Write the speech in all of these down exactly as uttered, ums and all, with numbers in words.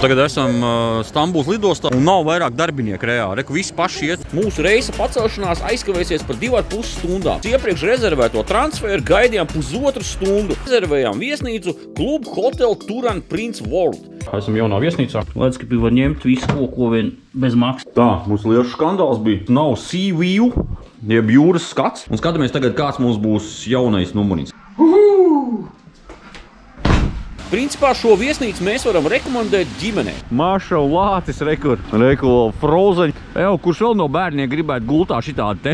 Tagad esam uh, Stambuls lidostā un nav vairāk darbinieku reāli. Reku, visi paši iet. Mūsu reisa pacelšanās aizkavēsies par divām ar pusi stundām. Iepriekš rezervēto transferu gaidījām pusotru stundu. Rezervējām viesnīcu Club Hotel Turan Prince World. Esam jaunā viesnīcā. Lēdz, ka var ņemt visu ko, ko vien bez maksas. Tā, mums liešu skandāls bija. Nav sea view, jeb jūras skats. Un skatāmies tagad, kāds mums būs jaunais numurins. Principā šo viesnīcu mēs varam rekomendēt ģimenei. Maša lātis, rekur, rekur, frozeņ. Eju, kurš vēl no bērniem gribētu gultā šitādi te?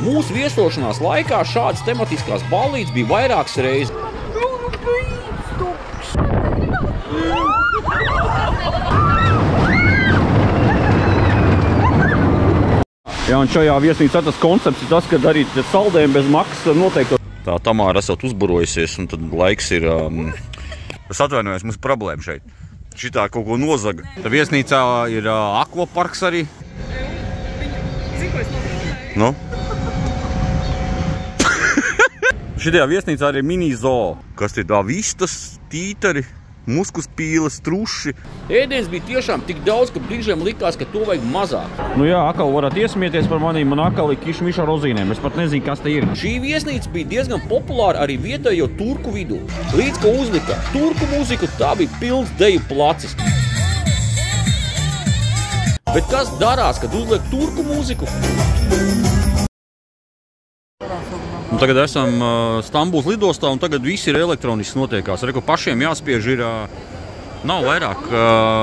Mūsu viesošanās laikā šādas tematiskās ballītes bija vairākas reizes. Jā, un šajā viesnīcā tas koncepts ir tas, ka darīt saldējumu bez maksas noteikti. Tā Tamāra esot uzbarojusies, un tad laiks ir... Um... Es atvainojos, mums problēma šeit. Šitā kaut ko nozaga. Tā viesnīcā ir uh, akvaparks arī. Zinu, ko es nozagu. Nu? Šitajā viesnīcā arī mini zoo. Kas ir tā vistas, tītari, muskuspīles, truši. Ēdienas bija tiešām tik daudz, ka brīžiem likās, ka to vajag mazāk. Nu jā, akal varat iesmieties par manīm, man akal ir kišmiša rozīnēm. Es pat nezinu, kas te ir. Šī viesnīca bija diezgan populāra arī vietējo turku vidū. Līdz, ko uzlika turku mūziku, tā bija pilns deju placis. Bet kas darās, kad uzliek turku mūziku? Un tagad esam uh, Stambuls lidostā, un tagad viss ir elektronisks notiekās. Reku, pašiem jāspiež ir, uh, nav vairāk uh,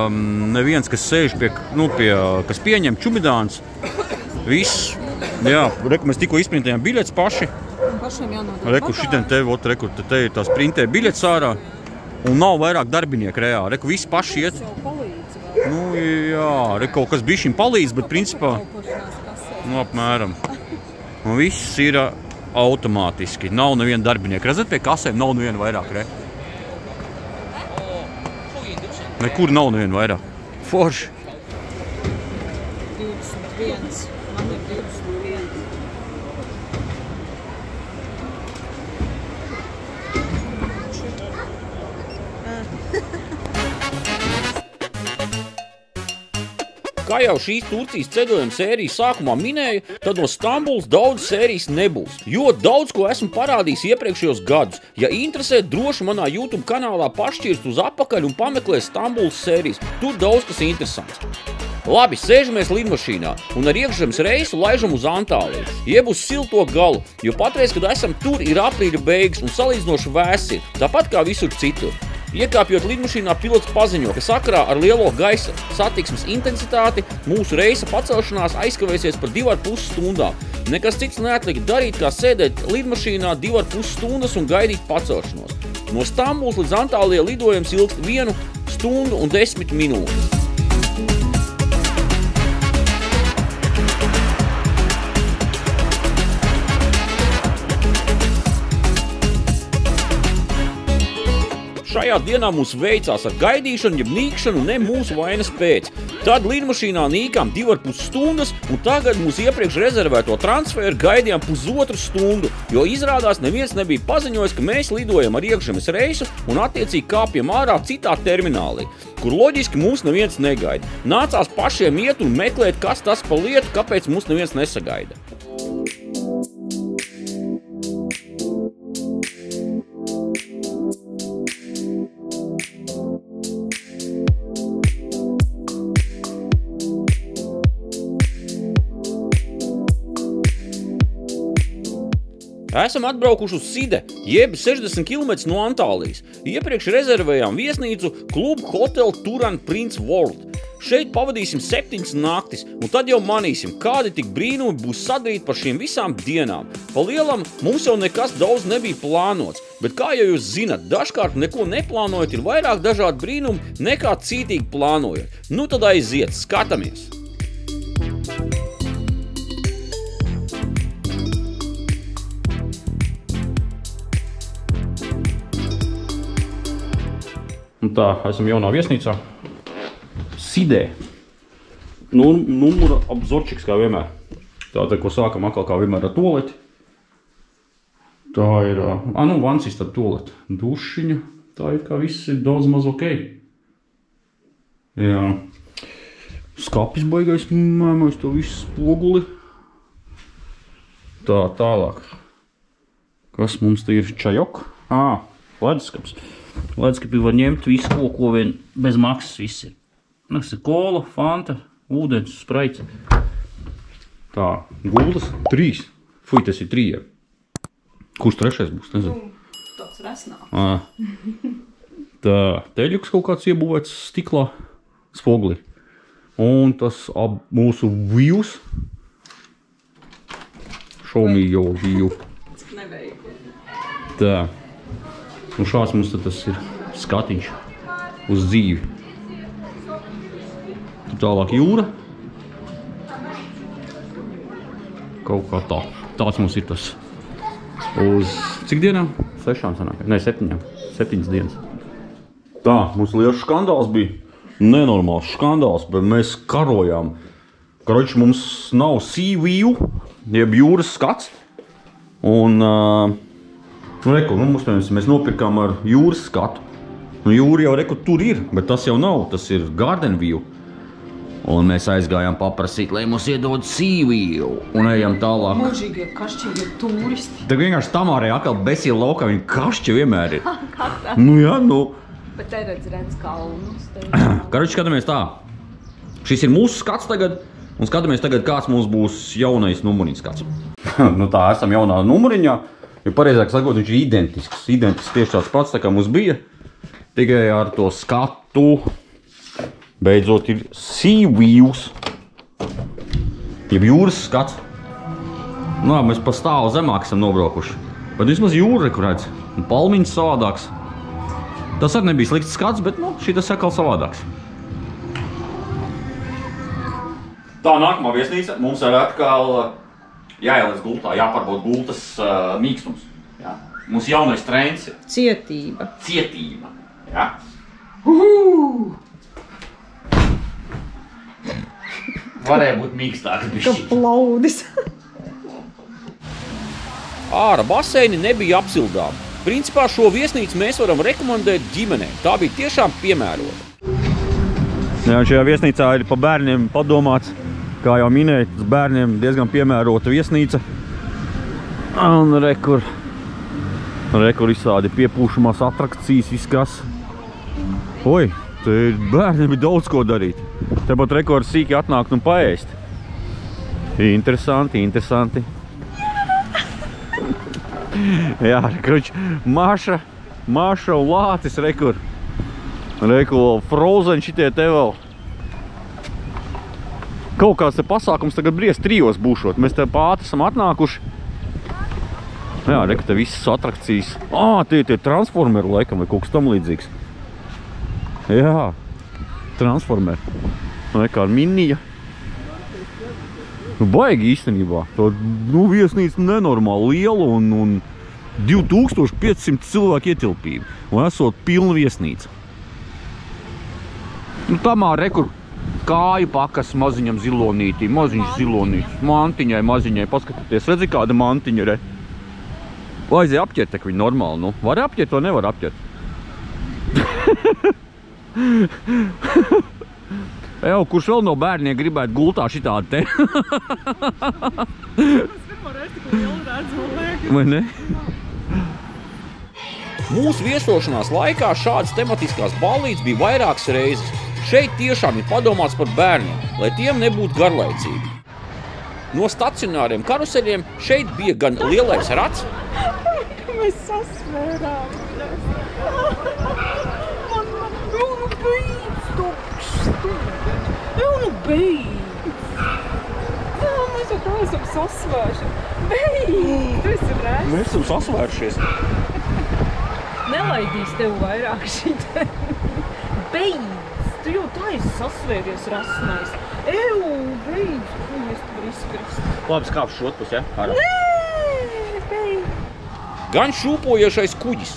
neviens, kas sēž pie, nu, pie, uh, kas pieņem čumidāns. Viss, jā, reku, mēs tikko izprintējām biļets paši. Pašiem jānodot. Reku, šitiem te, ot, reku, te, te ir tās printē biļets ārā, un nav vairāk darbinieku reāli. Reku, visi paši iet. Nu, jā, reku, kaut kas bišķiņ palīdz, bet principā, nu, apmēram. Un viss ir uh, automātiski. Nav neviena darbinieka. Redzat, pie kasēm nav neviena vairāk, re? Nekur nav neviena vairāk. Forši. divdesmit viens. Man ir divdesmit viens. Kā jau šīs Turcijas ceļojuma sērijas sākumā minēju, tad no Stambuls daudz sērijas nebūs, jo daudz ko esmu parādījis iepriekšējos gadus. Ja interesē, droši manā YouTube kanālā pašķirst uz apakaļ un pameklē Stambuls sērijas. Tur daudz kas interesants. Labi, sēžamies lidmašīnā un ar iekšzemes reisu laižam uz Antāliju, jeb uz silto galu, jo patreiz, kad esam tur, ir aprīļa beigas un salīdzinoši vēsi, tāpat kā visur citur. Iekāpjot lidmašīnā, pilots paziņo, ka sakarā ar lielo gaisa satiksmes intensitāti mūsu reisa pacelšanās aizkavēsies par divām ar pusi stundām. Nekas cits neatlika darīt, kā sēdēt lidmašīnā divas ar pusi stundas un gaidīt pacelšanos. No Stambuls līdz Antālijai lidojums ilgst vienu stundu un desmit minūtes. Šajā dienā mums veicās ar gaidīšanu, jeb nīkšanu, ne mūsu vainas pēc. Tad lidmašīnā nīkām divas ar pusi stundas, un tagad mūsu iepriekš rezervēto transferu gaidījām pusotru stundu, jo izrādās neviens nebija paziņojis, ka mēs lidojam ar iekšzemes reisu un attiecīgi kāpjam ārā citā terminālī, kur loģiski mūs neviens negaida. Nācās pašiem iet un meklēt, kas tas pa lietu, kāpēc mūs neviens nesagaida. Esam atbraukuši uz Side, jeb sešdesmit kilometrus no Antālijas. Iepriekš rezervējām viesnīcu Club Hotel Turan Prince World. Šeit pavadīsim septiņas naktis, un tad jau manīsim, kādi tik brīnumi būs sadarīt par šiem visām dienām. Pa lielam mums jau nekas daudz nebija plānots, bet kā jau jūs zinat, dažkārt neko neplānojot ir vairāk dažādi brīnumi nekā cītīgi plānojot. Nu tad aiziet, skatāmies! Tā, esam jaunā viesnīcā. Sidē. Nu, numura apzorčiks kā vienmēr. Tātad, ko sākam atkal kā vienmēr ar tualeti. Tā ir, a, nu, vansis tad tualeti. Dušiņa. Tā ir kā viss ir daudz maz ok. Jā. Skapis baigais, māmais, tev viss spoguli. Tā, tālāk. Kas mums te ir? Čajok? Ā, ledskaps. Ledskapi var ņemt visu, ko, ko vien bez maksas viss ir. Tas ir kola, fanta, ūdens, spraits. Tā, gultas. Trīs. Fuj, tas ir trījiem. Kurš trešais būs, nezinu. Tāds resnāks. Ā. Tā, teļuks kaut kāds iebūvēts stiklā. Spogli. Un tas ap mūsu views. Show me your view. Tā. Un šāds mums tas ir skatiņš uz dzīvi. Tur tālāk jūra. Kaut kā tā. Tāds mums ir tas uz cik dienām? Sešām sanāk. Nē, septiņām. Septiņas dienas. Tā, mums liels skandāls bija. Nenormāls skandāls, bet mēs karojām. Karoči, mums nav sea view, jeb jūras skats. Un, uh, nu, reku, nu, mums, mēs nopirkām ar jūras skatu. Nu, jūra jau, reku, tur ir, bet tas jau nav, tas ir garden view. Un mēs aizgājām paprasīt, lai mums iedod sea view. Un ejam tālāk. Mūžīgie, kašķīgie turisti. Tad vienkārši Tamārai atkal besīja laukā, viņa kašķi vienmēr ir. Nu, jā, nu. Bet te redz redz kalnus. Karoči, skatāmies tā. Šis ir mūsu skats tagad. Un skatāmies tagad, kāds mums būs jaunais numuriņa skats. Nu tā, esam jaunā numuriņā. Ja pareizāk sakot, viņš ir identisks. Identisks tieši tāds pats, tā kā mums bija. Tikai ar to skatu. Beidzot ir sea views. Jeb jūras skats. Nā, mēs pa stāvu zemāk esam nobraukuši. Bet vismaz jūra, kur redz. Un palmiņas savādāks. Tas arī nebija slikts skats, bet, nu, šī tas atkal savādāks. Tā nākamā viesnīca mums ir atkal jāieliec gultā, jāpārbaud gultas uh, mīkstums. Jā. Mums jaunais trends ir... Cietība. Cietība, jā. Uhuuu! Varēja būt mīkstāks bišķi. Kā plaudis. Āra baseini nebija apsildāma. Principā šo viesnīcu mēs varam rekomendēt ģimenē. Tā bija tiešām piemērota. Jā, šajā viesnīcā ir pa bērniem padomāts. Kā jau minēju, tas bērniem diezgan piemērota viesnīca. Un rekur. Rekur izsādi piepūšamās atrakcijas, viskas. Oi, te bērniem ir daudz ko darīt. Tepat rekur sīki atnākt un paēst. Interesanti, interesanti. Jā, kruč, Maša, Maša un Lācis, rekur. Rekur, Frozen šitie te vēl. Kaut kāds te pasākums tagad briest trijos būšot. Mēs te pātri esam atnākuši. Jā, rekur, te visas atrakcijas. Ā, tie tie transformeri laikam, vai kaut kas tam līdzīgs. Jā, transformeri. Nekā minija. Nu, baigi īstenībā. Tā, nu, viesnīca nenormāli liela un, un divi tūkstoši pieci simti cilvēku ietilpība. Un esot pilna viesnīca. Nu, tamā rekur kāju pakas maziņam zilonītī, maziņš zilonītis. Mantiņai, maziņai, paskatāties, redzi kāda mantiņa, re. Vajadzēja apķert, tak viņa normāli, nu. Var apķert vai nevar apķert? Ejo, kurš vēl no bērniem gribētu gultā šitādi te? Es pirmo reizi tikai lielu redzu, man liekas. Vai ne? Mūsu viesošanās laikā šādas tematiskās ballītes bija vairākas reizes. Šeit tiešām ir padomāts par bērniem, lai tiem nebūtu garlaicīgi. No stacionāriem karuseļiem šeit bija gan lielais rats. Mēs sasvērām. Man man galva bija stupšs. Jau nu beidz! Jā, mēs jau tā esam sasvēršies. Beidz! Tu esi rēsts. Mēs esam sasvēršies. Nelaidīs tev vairāk šitē. Beidz! Tu jau tā esi sasvērjies rasnais. Ew, beidz! Nu, mēs tu var izkrist. Labi, skāpšu šo atpus, ja? Nē, beidz! Gan šūpojošais kuģis.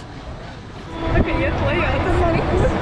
Tā kā iet lejā, tas arī kust.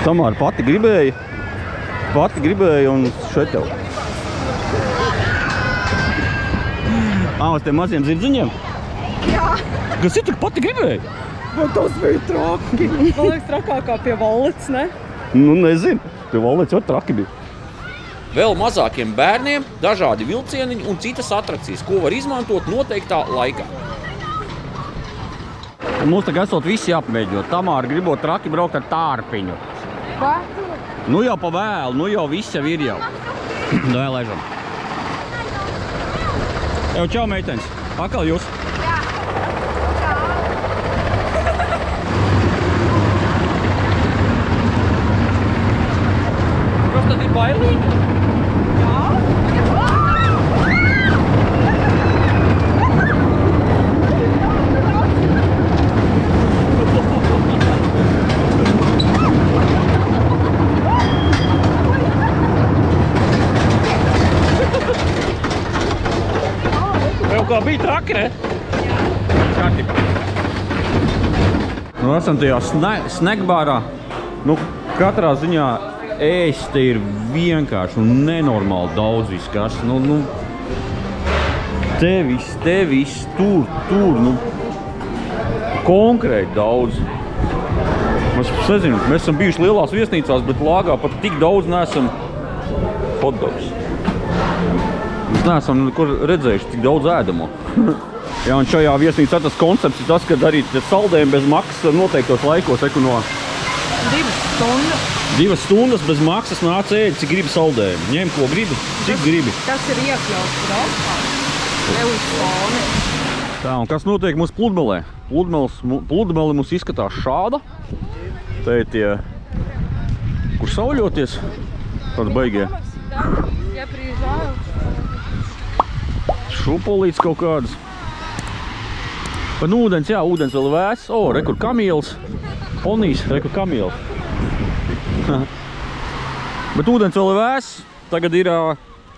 Tomēr pati gribēja, pati gribēja un šeit tev. Ā, uz tiem maziem zirdziņiem? Jā. Kas ir tur pati gribēja? Bet tas bija traki. Man liekas trakākā pie Valets, ne? Nu, nezinu. Pie Valets var traki bija. Vēl mazākiem bērniem dažādi vilcieniņi un citas atrakcijas, ko var izmantot noteiktā laikā. Mums tagad esot visi apmēģinot. Tamāra gribot traki braukt ar tārpiņu. Ko? Nu jau pa vēl, nu jau viss jau ir jau. Vēl ežam. Jau, čau, meitenes. Akal jūs. Jā. Kas tad ir bailīgi? Bija traki, ne? Jā. Kārtībā. Nu, esam tajā snackbārā. Nu, katrā ziņā ēst te ir vienkārši un nenormāli daudz viskas. Nu, nu, te viss, te viss, tur, tur, nu, konkrēti daudz. Mēs, nezinu, mēs esam bijuši lielās viesnīcās, bet Lāgā pat tik daudz neesam hotdogs. Mēs neesam nekur redzējuši tik daudz ēdamo. Jā, un šajā viesnīcā tas koncepts ir tas, ka darīt saldējumu bez maksas noteiktos laikos, eku no... Divas stundas. Divas stundas bez maksas nāc ēdi, cik gribi saldējumu. Ņem, ko gribi, cik gribi. Tas ir iekļauts braukā, ne uz foni. Tā, un kas notiek mūsu pludmelē? Pludmele mums izskatās šāda. Te ir tie, kur sauļoties, tad baigie. Ja priezāju. Šupolīts kaut kādas. Bet nu ūdens, jā, ūdens vēl vēs. O, re, kur kamielis. Ponijs, re, kur kamielis. Bet ūdens vēl vēs. Tagad ir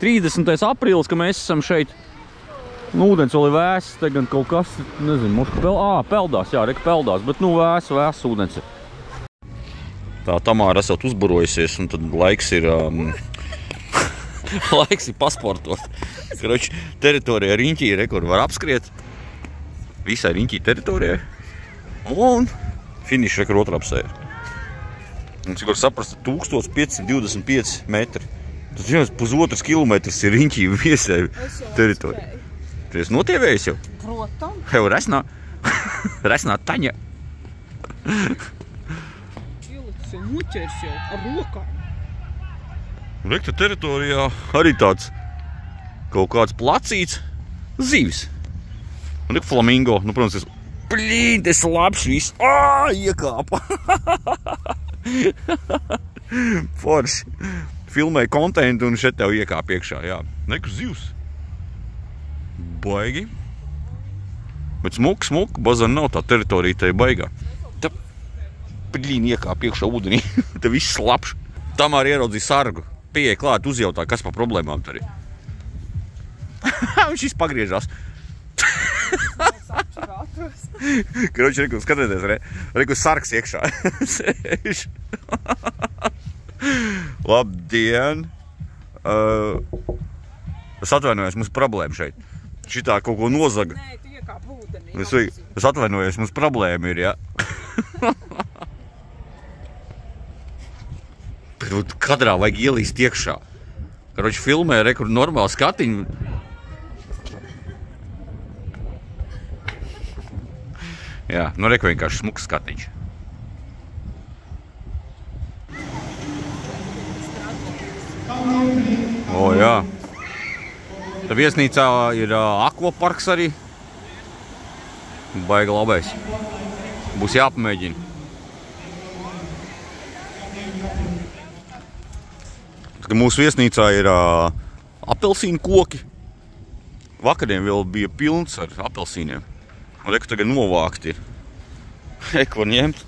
trīsdesmitais aprīlis, ka mēs esam šeit. Nu, ūdens vēl vēs. Tagad kaut kas, nezinu, muška vēl... Ā, peldās, jā, re, kur peldās. Bet nu vēs, vēs ūdens ir. Tā Tamāra esot uzbarojusies un tad laiks ir... Laiks ir pasportot. Kroči, teritorijā riņķī, re, kur var apskriet. Visai riņķī teritorijai. Un finiši, re, kur otrāpsē. Un cik var saprast, tūkstoš piecsimt divdesmit pieci metri. Tas jau pusotras kilometrs ir riņķī viesai teritorijai. Tu esi notievējies jau? Protam. Jau resnā. Resnā taņa. Ielicis jau muķers jau ar rokām. Rekta teritorijā arī tāds kaut kāds placīts zivis. Un reka flamingo. Nu, protams, es... Plīn, es labs viss. Ā, iekāpa. Forši. Filmē kontentu un šeit tev iekāp iekšā, jā. Nekas zivs. Baigi. Bet smuk, smuk. Bazan nav tā teritorija tajā baigā. Te plīn iekāp iekšā ūdenī. Te viss labš. Tam arī ieraudzīja sargu. Pieeja klāt, uzjautā, kas pa problēmām tur ir. Un šis pagriežās. Kroči, reku, skatieties, re. Reku, sargs iekšā. Sēž. Labdien. Es atvainojos, mums problēma šeit. Šitā kaut ko nozaga. Nē, tu iekāp ūdenī. Es atvainojos, mums problēma ir, jā. Kadrā vajag ielīst iekšā. Karoči filmē, re, kur normāli skatiņu. Jā, nu re, kur vienkārši smuks skatiņš. O, jā. Tā viesnīcā ir akvaparks arī. Baigi labais. Būs jāpamēģina. Mūsu viesnīcā ir apelsīnu koki. Vakariem vēl bija pilns ar apelsīniem. Reku tagad novākt ir. Reku var ņemt.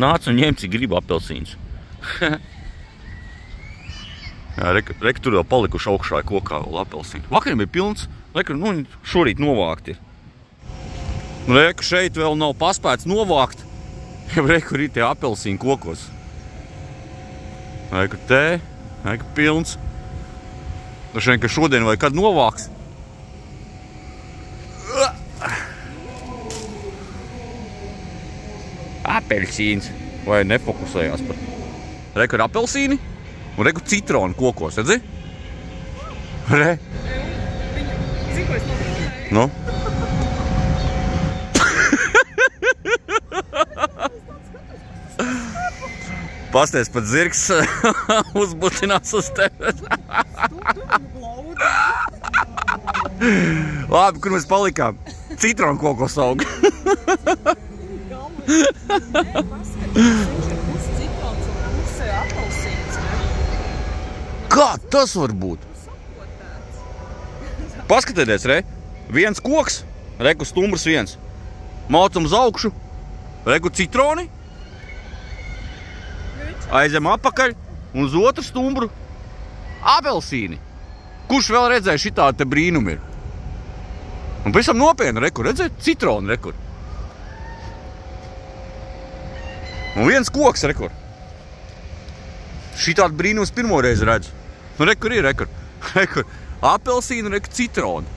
Nāc un ņemt, cik grib apelsīns. Reku tur vēl palikuši augšā kokā vēl apelsīni. Vakariem bija pilns. Reku šorīt novākt ir. Reku šeit vēl nav paspēts novākt. Reku ir tie apelsīni kokos. Laika te, laika pilns. Taču vien, ka šodien vai kad novāks. Apelsīns. Vai nefokusējās par... Re, ka ir apelsīni un re, ka citroni kokos, redzi? Re. Zinu, ko es novēlēju. Nu? Pasties pat zirgs uzbutinās uz tevis. Labi, kur mēs palikām? Citronu kokos aug. Kā tas var būt? Paskatieties, re. Viens koks, re, ku stumbrs viens. Mācam uz augšu, re, ku citroni. Aizem apakaļ un uz otru stumbru apelsīni. Kurš vēl redzēja šitā te brīnumi ir? Un pēc tam nopienu, re, kur redzēja? Citroni, re, kur. Un viens koks, re, kur. Šitādi brīnums pirmoreiz redzu. Nu, re, kur ir, re, kur. Re, kur. Apelsīni, re, kur citroni.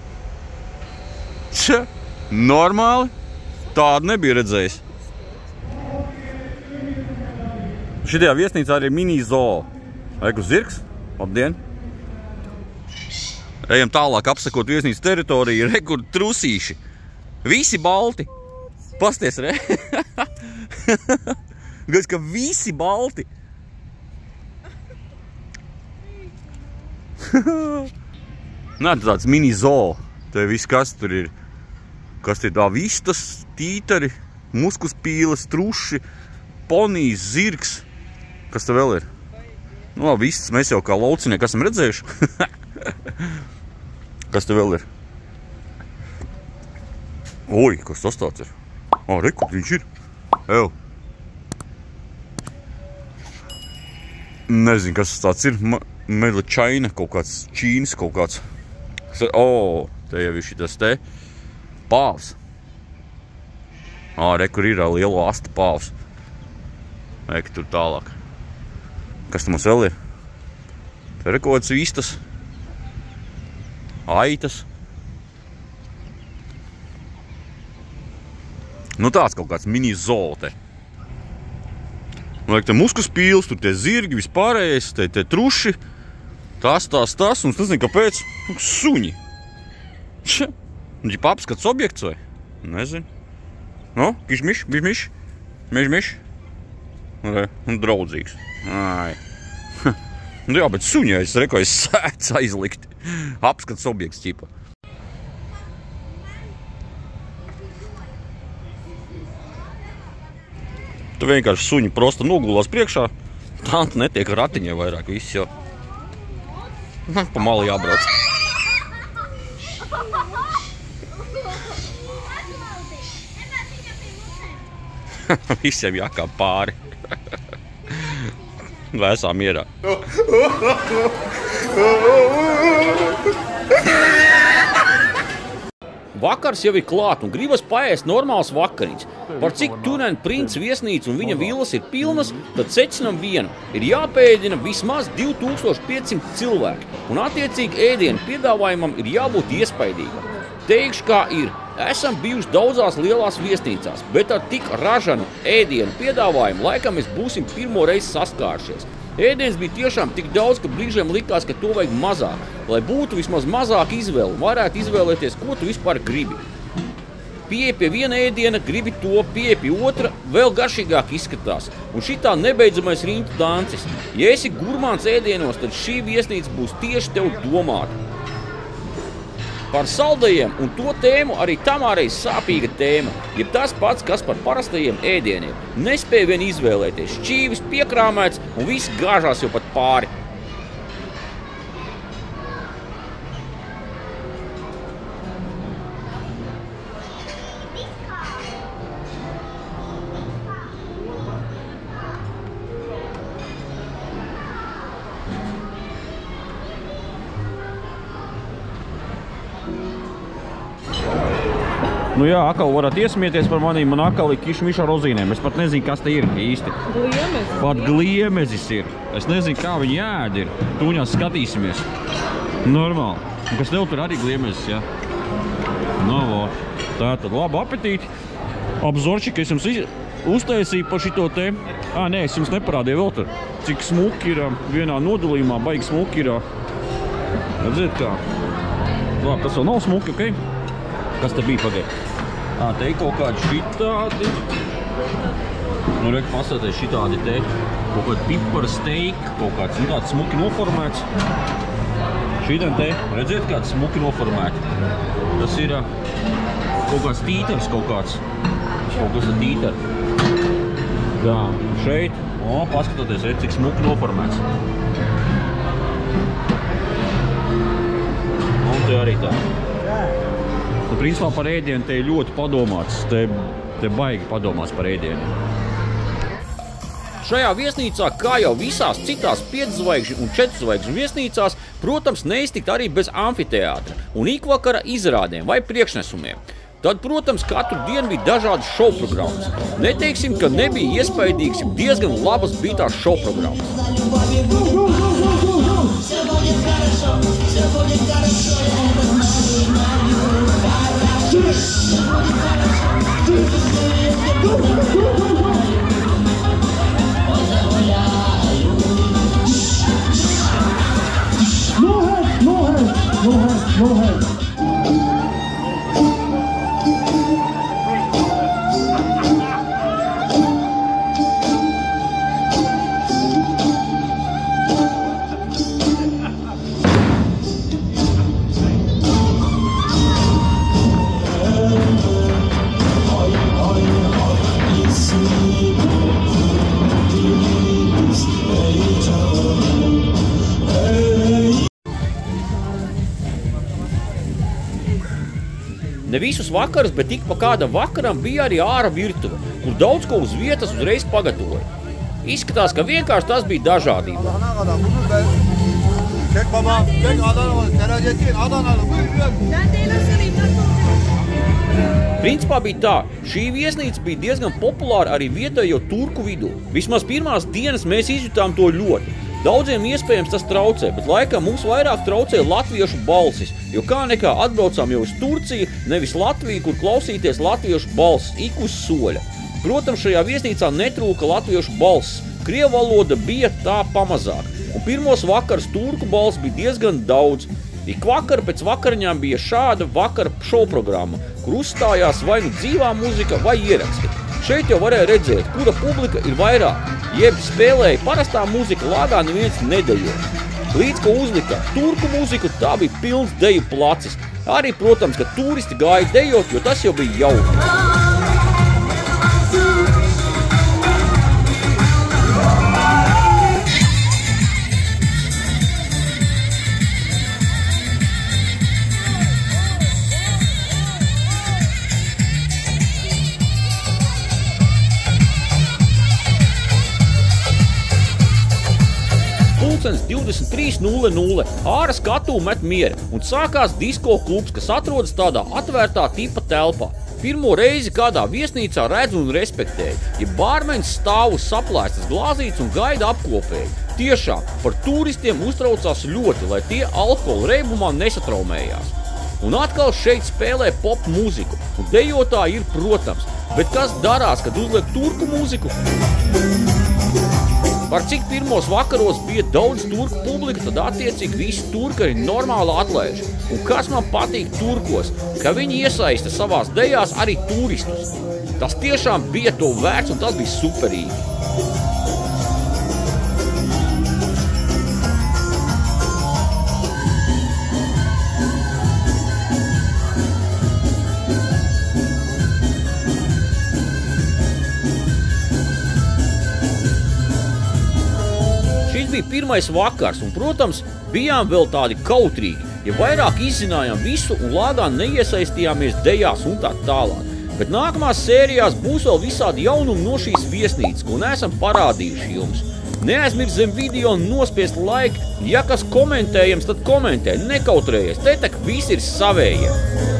Če, normāli. Tādu nebija redzējis. Šitajā viesnīcā arī mini zoo. Reku zirgs, labdien. Ejam tālāk apsakot viesnīcas teritoriju. Reku trusīši. Visi balti. Pasties, re. Gais, ka visi balti. Nē, tāds mini zoo. Te viss kas tur ir. Kas ir tā vistas, tītari, muskuspīles, truši, ponijas, zirgs. Kas te vēl ir? Nu labi, viss mēs jau kā laucinieki esam redzējuši. Kas te vēl ir? Oj, kas tas tāds ir? Ā, re, kur viņš ir? Ev. Nezinu, kas tas tāds ir. Medla Čaina, kaut kāds Čīnis, kaut kāds. O, te jau ir šitas te. Pāvs. Ā, re, kur ir lielo astu pāvs. Eka tur tālāk. Kas tam mums vēl ir? Te ir kaut kāds vistas. Aitas. Nu tāds kaut kāds mini zoo te. Liek te muskuspīles, tur tie zirgi, vispārējais, te, te truši. Tas, tas, tas, un es nezinu kāpēc. Suņi. Ģip apskats objekts vai? Nezinu. Nu, kišmiš, bišmiš. Mišmiš. Re, un draudzīgs. Ai. Nu jā, bet suņai es reku aiz sēdz aizlikt. Apskats objekts ķipa. Tu vienkārši suņi prosta nogulās priekšā. Tā netiek ratiņai vairāk viss jau. Pa mali jābrauc. Visiem jākā pāri. Vēsā mierā. Vakars jau ir klāt un gribas paēst normāls vakariņš. Par cik Turan Prince viesnīca un viņa vilas ir pilnas, tad secinam vienu. Ir jāpēdina vismaz divi tūkstoši piecsimt cilvēki. Un attiecīgi ēdienu piedāvājumam ir jābūt iespaidīgam. Teikšu, kā ir. Esam bijuši daudzās lielās viesnīcās, bet ar tik ražanu ēdienu piedāvājumu laikam mēs būsim pirmo reizi saskāršies. Ēdienas bija tiešām tik daudz, ka brīžiem likās, ka to vajag mazāk, lai būtu vismaz mazāk izvēle un varētu izvēlēties, ko tu vispār gribi. Pieeja pie viena ēdiena, gribi to, pieeja pie otra, vēl garšīgāk izskatās. Un šitā nebeidzamais riņķu dancis. Ja esi gurmāns ēdienos, tad šī viesnīca būs tieši tev domāta. Par saldējiem un to tēmu arī tamāreiz sāpīga tēma, jeb tas pats, kas par parastajiem ēdieniem. Nespēja vien izvēlēties, šķīvis piekrāmēts un viss gāžās jau pat pāri. Nu jā, atkal varat iesmieties par manīm, man atkal ir kišmiša rozīnēm. Es pat nezinu, kas te ir īsti. Gliemezis. Pat gliemezis ir. Es nezinu, kā viņi ēd ir. Tūņās skatīsimies. Normāli. Kas tev tur arī gliemezis, jā. No, tātad labu apetīti. Apzorčika, es jums uztaisīju par šito te. Ā, nē, es jums neparādīju vēl tur. Cik smuki ir vienā nodalījumā, baigi smuki ir. Redziet kā. Labi, tas vēl nav smuki, okei? Kas te bija pagaidu? Ā, te ir kaut kādi šitādi. Nu, reik, pasēties šitādi te. Kaut kādi pipara steika, kaut kāds nu, tāds smuki noformēts. Šitiem te, redziet, kāds smuki noformēti. Tas ir kaut kāds tītars kaut kāds. Kaut kas ir tītari. Tā, šeit. O, paskatoties, redz, cik smuki noformēts. Un te arī tā. Nu, principā par ēdienu te ir ļoti padomāts. Te, te baigi padomāts par ēdienu. Šajā viesnīcā, kā jau visās citās pieczvaigžņu un četrdzvaigžņu viesnīcās, protams, neiztikt arī bez amfiteātra un ikvakara izrādēm vai priekšnesumiem. Tad, protams, katru dienu bija dažādas šovprogrammas. Neteiksim, ka nebija iespaidīgs, diezgan labas bija tās šovprogrammas. No head, no head. Ne visus vakarus, bet tik pa kādam vakaram bija arī āra virtuve, kur daudz ko uz vietas uzreiz pagatavoja. Izskatās, ka vienkārši tas bija dažādība. Principā bija tā, šī viesnīca bija diezgan populāra arī vietējo turku vidū. Vismaz pirmās dienas mēs izjutām to ļoti. Daudziem iespējams tas traucē, bet laikam mums vairāk traucē latviešu balsis, jo kā nekā atbraucām jau uz Turciju, nevis Latviju, kur klausīties latviešu balss ik uz soļa. Protams, šajā viesnīcā netrūka latviešu balss, krievu valoda bija tā pamazāk, un pirmos vakars turku balss bija diezgan daudz. Ik vakar pēc vakariņām bija šāda vakara šovprogramma, kur uzstājās vai nu dzīvā muzika vai ieraksti. Šeit jau varēja redzēt, kura publika ir vairāk. Jeb spēlēja parastā mūzika, lāgā neviens nedejo. Līdz, ko uzlika turku mūziku, tā bija pilns deju placis. Arī, protams, ka turisti gāja dejot, jo tas jau bija jauki. divdesmit trīs nulle nulle ārā skatu met miera un sākās disko klubs, kas atrodas tādā atvērtā tipa telpā. Pirmo reizi kādā viesnīcā redz un respektēja, ja bārmeņs stāv uz saplēstas glāzītes un gaida apkopēju. Tiešām par turistiem uztraucās ļoti, lai tie alkohola reibumā nesatraumējās. Un atkal šeit spēlē pop mūziku, un dejotāji ir, protams, bet kas darās, kad uzliek turku mūziku? Par cik pirmos vakaros bija daudz turku publika, tad attiecīgi visi turki arī normāli atlaiž. Un kas man patīk turkos, ka viņi iesaista savās dejās arī turistus. Tas tiešām bija to vērts un tas bija superīgi. Pirmais vakars un, protams, bijām vēl tādi kautrīgi, ja vairāk izzinājām visu un lāgā neiesaistījāmies dejās un tā tālāk. Bet nākamās sērijās būs vēl visādi jaunumi no šīs viesnīcas, ko neesam parādījuši jums. Neaizmirst zem video nospiest laiku, ja kas komentējams, tad komentē, nekautrējies, te tak visi ir savējie.